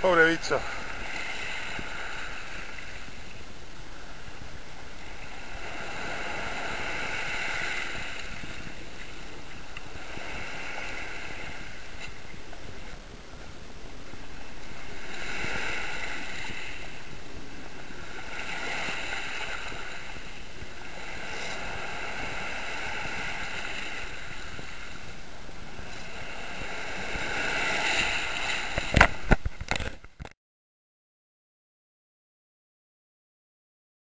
Pobre bicho.